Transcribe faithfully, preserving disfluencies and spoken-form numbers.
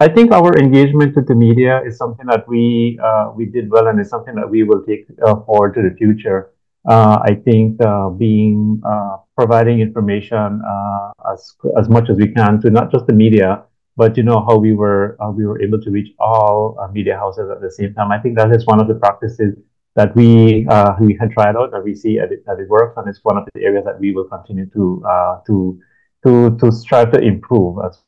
I think our engagement with the media is something that we uh, we did well, and it's something that we will take uh, forward to the future. Uh, I think uh, being uh, providing information uh, as as much as we can to not just the media, but you know how we were uh, we were able to reach all uh, media houses at the same time. I think that is one of the practices that we uh, we had tried out, that we see that it, that it works, and it's one of the areas that we will continue to uh, to to to strive to improve as